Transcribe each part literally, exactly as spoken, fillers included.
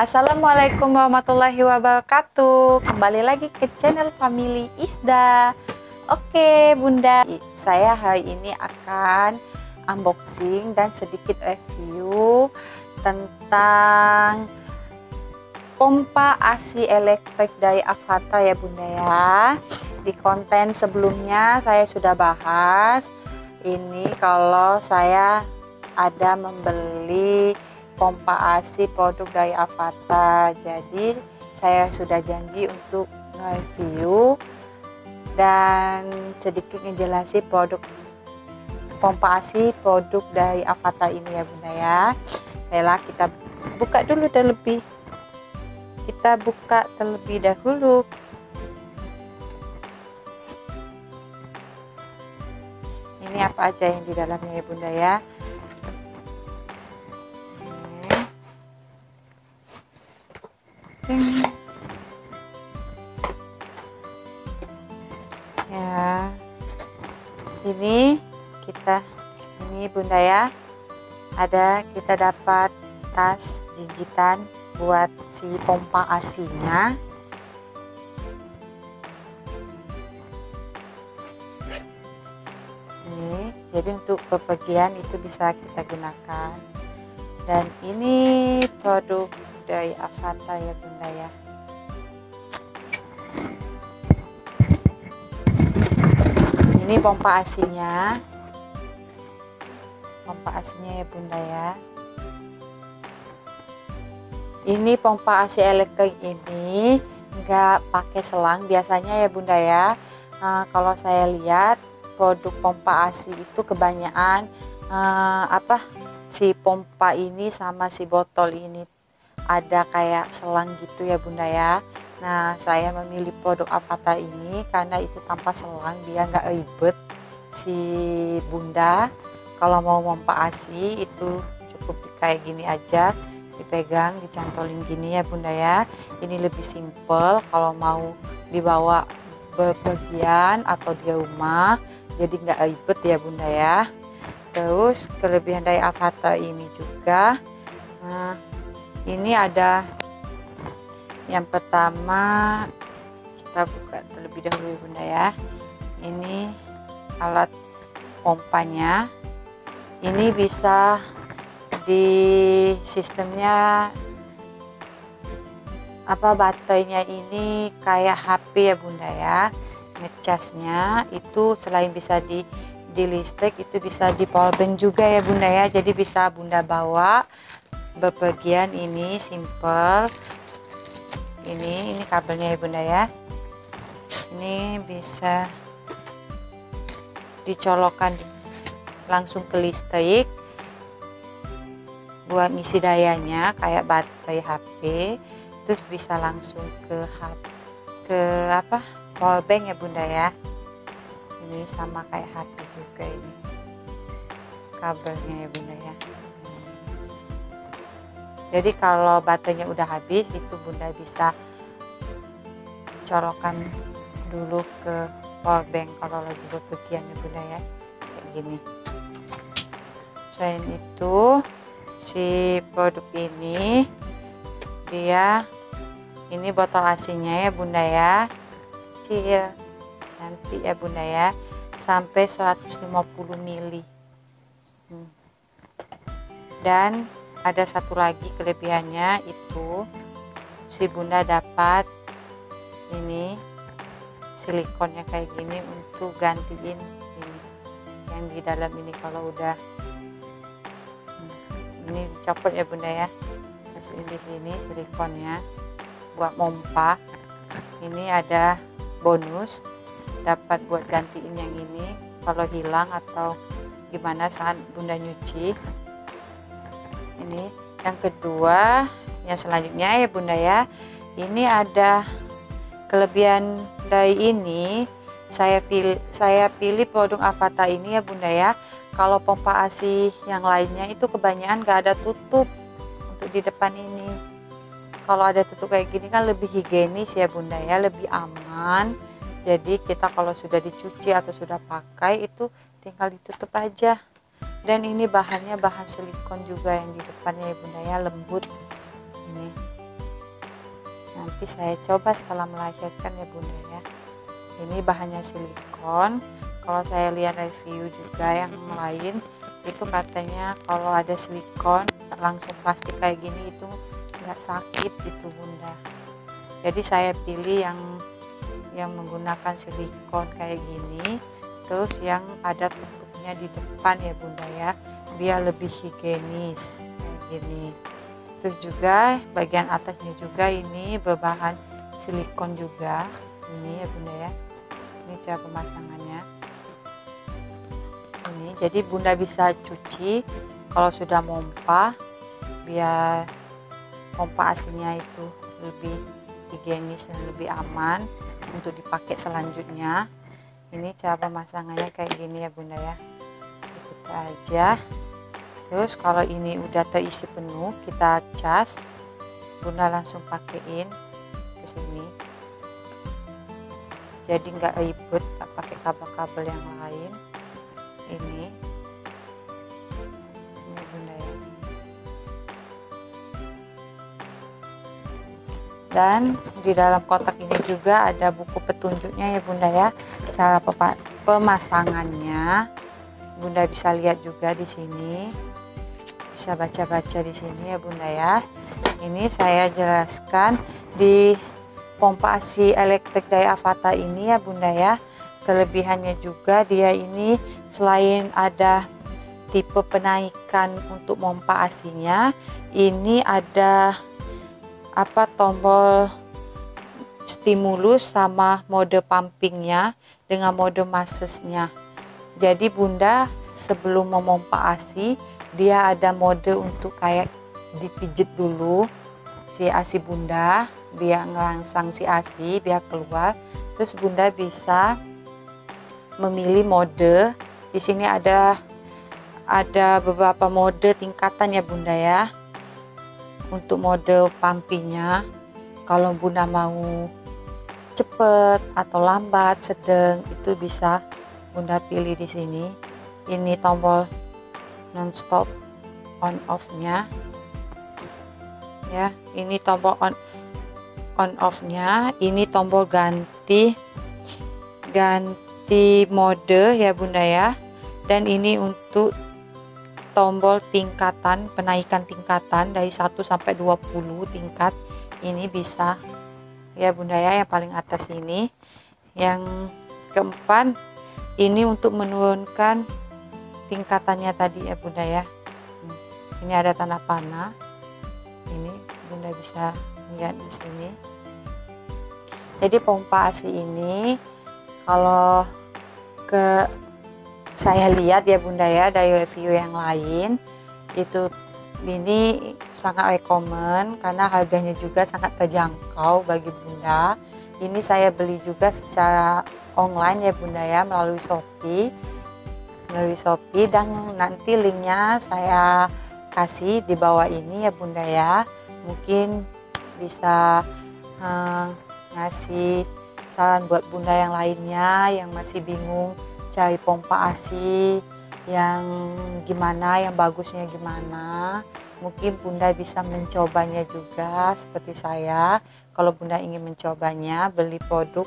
Assalamualaikum warahmatullahi wabarakatuh. Kembali lagi ke channel Family Isda. Oke bunda, saya hari ini akan unboxing dan sedikit review tentang pompa A C elektrik dari Avatar ya bunda ya. Di konten sebelumnya saya sudah bahas ini kalau saya ada membeli pompa A C produk dari Avatar, jadi saya sudah janji untuk nge-review dan sedikit ngejelasin produk pompa A C produk dari Avatar ini ya bunda ya. Baiklah, kita buka dulu terlebih kita buka terlebih dahulu. Ini apa aja yang di dalamnya ya bunda ya. Ya, ini kita ini bunda ya, ada kita dapat tas jinjitan buat si pompa A C-nya. Ini jadi untuk bepergian itu bisa kita gunakan. Dan ini produk dari Avatar ya bunda ya. Ini pompa A C-nya, pompa A C-nya ya bunda ya. Ini pompa A C elektrik ini nggak pakai selang biasanya ya bunda ya. Nah, kalau saya lihat produk pompa A C itu kebanyakan eh, apa si pompa ini sama si botol ini ada kayak selang gitu ya bunda ya. Nah, saya memilih produk Avatar ini karena itu tanpa selang, dia nggak ribet si bunda. Kalau mau pompa A C itu cukup kayak gini aja, dipegang, dicantolin gini ya bunda ya. Ini lebih simple kalau mau dibawa bepergian atau di rumah, jadi nggak ribet ya bunda ya. Terus kelebihan dari Avatar ini juga, nah ini ada yang pertama, kita buka terlebih dahulu bunda ya. Ini alat pompanya, ini bisa di sistemnya apa, baterainya ini kayak H P ya bunda ya. Ngecasnya itu selain bisa di di listrik, itu bisa di powerbank juga ya bunda ya. Jadi bisa bunda bawa bepergian, ini simple. Ini ini kabelnya ya bunda ya, ini bisa dicolokkan langsung ke listrik buat ngisi dayanya kayak baterai H P, terus bisa langsung ke ke apa powerbank ya bunda ya. Ini sama kayak H P juga ini kabelnya ya bunda ya. Jadi kalau baterainya udah habis, itu bunda bisa colokan dulu ke powerbank kalau lagi bepergian ya bunda ya, kayak gini. Selain itu si produk ini dia ini botol A C-nya ya bunda ya, kecil cantik ya bunda ya, sampai seratus lima puluh mili. Hmm. Dan ada satu lagi kelebihannya, itu si bunda dapat ini silikonnya kayak gini untuk gantiin ini yang di dalam ini kalau udah ini dicopot ya bunda ya, masukin di sini silikonnya buat pompa. Ini ada bonus, dapat buat gantiin yang ini kalau hilang atau gimana saat bunda nyuci. Ini yang kedua, yang selanjutnya ya bunda ya, ini ada kelebihan dari ini. Saya pilih, saya pilih produk Avatar ini ya bunda ya. Kalau pompa A C yang lainnya itu kebanyakan gak ada tutup untuk di depan ini. Kalau ada tutup kayak gini kan lebih higienis ya bunda ya, lebih aman. Jadi kita kalau sudah dicuci atau sudah pakai itu tinggal ditutup aja. Dan ini bahannya bahan silikon juga yang di depannya ya bunda ya, lembut ini. Nanti saya coba setelah melahirkan ya bunda ya. Ini bahannya silikon. Kalau saya lihat review juga yang lain, itu katanya kalau ada silikon langsung plastik kayak gini itu nggak sakit gitu bunda. Jadi saya pilih yang yang menggunakan silikon kayak gini, terus yang ada tutupnya di depan ya bunda ya, biar lebih higienis kayak gini. Terus juga bagian atasnya juga ini berbahan silikon juga ini ya bunda ya. Ini cara pemasangannya ini, jadi bunda bisa cuci kalau sudah pompa biar pompa asinya itu lebih higienis dan lebih aman untuk dipakai selanjutnya. Ini cara pemasangannya kayak gini ya bunda ya, dibuka aja. Terus kalau ini udah terisi penuh, kita cas, bunda langsung pakein ke sini. Jadi nggak ribet, nggak pakai kabel-kabel yang lain. Ini, ini bunda ya. Dan di dalam kotak ini juga ada buku petunjuknya ya bunda ya, cara pemasangannya. Bunda bisa lihat juga di sini. Bisa baca-baca di sini ya bunda ya. Ini saya jelaskan di pompa asi elektrik dari Avatar ini ya bunda ya. Kelebihannya juga dia ini selain ada tipe penaikan untuk pompa asinya, ini ada apa tombol stimulus sama mode pumpingnya dengan mode massage-nya. Jadi bunda sebelum memompa asi dia ada mode untuk kayak dipijit dulu si asi bunda biar ngelangsang si asi biar keluar. Terus bunda bisa memilih mode. Di sini ada ada beberapa mode tingkatan ya bunda ya. Untuk mode pumpingnya, kalau bunda mau cepet atau lambat sedang itu bisa bunda pilih di sini. Ini tombol non-stop on off-nya ya, ini tombol on on off-nya, ini tombol ganti ganti mode ya bunda ya. Dan ini untuk tombol tingkatan, penaikan tingkatan dari satu sampai dua puluh tingkat. Ini bisa ya bunda ya, yang paling atas ini. Yang keempat ini untuk menurunkan tingkatannya tadi ya bunda ya. Ini ada tanda panah. Ini bunda bisa lihat di sini. Jadi pompa asi ini kalau ke saya lihat ya bunda ya dari review yang lain, itu ini sangat rekomen karena harganya juga sangat terjangkau bagi bunda. Ini saya beli juga secara online ya bunda ya, melalui Shopee melalui Shopee dan nanti linknya saya kasih di bawah ini ya bunda ya. Mungkin bisa eh, ngasih saran buat bunda yang lainnya yang masih bingung cari pompa asi yang gimana, yang bagusnya gimana. Mungkin bunda bisa mencobanya juga seperti saya. Kalau bunda ingin mencobanya, beli produk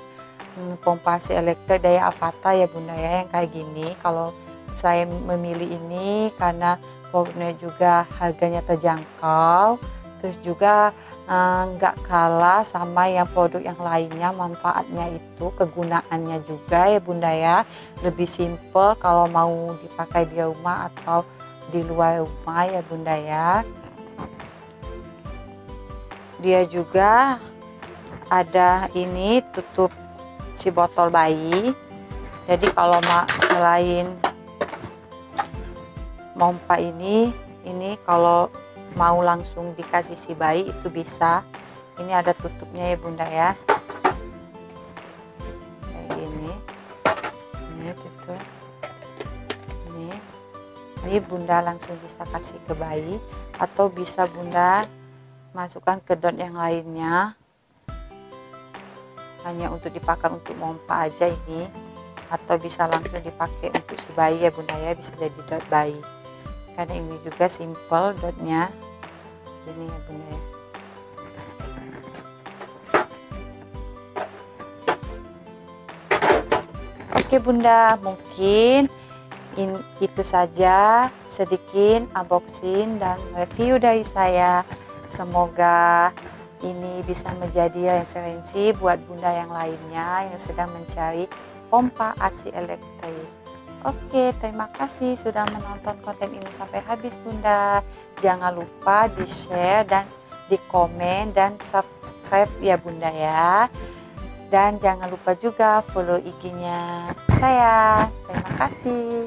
pompa asi elektrik dari Avatar ya bunda ya, yang kayak gini. Kalau saya memilih ini karena produknya juga harganya terjangkau, terus juga nggak eh, kalah sama yang produk yang lainnya. Manfaatnya itu kegunaannya juga ya bunda ya, lebih simple kalau mau dipakai di rumah atau di luar rumah ya bunda ya. Dia juga ada ini tutup si botol bayi. Jadi kalau mak selain pompa ini ini kalau mau langsung dikasih si bayi itu bisa. Ini ada tutupnya ya bunda ya, kayak gini. Ini tutup ini, ini bunda langsung bisa kasih ke bayi atau bisa bunda masukkan ke dot yang lainnya. Hanya untuk dipakai untuk pompa aja ini, atau bisa langsung dipakai untuk si bayi ya bunda ya, bisa jadi dot bayi. Karena ini juga simple dotnya ini ya bunda ya. Oke Bunda, mungkin in, itu saja sedikit unboxing dan review dari saya. Semoga ini bisa menjadi referensi buat Bunda yang lainnya yang sedang mencari pompa A C elektrik. Oke, terima kasih sudah menonton konten ini sampai habis Bunda. Jangan lupa di share dan di komen dan subscribe ya Bunda ya. Dan jangan lupa juga follow I G-nya saya. Terima kasih.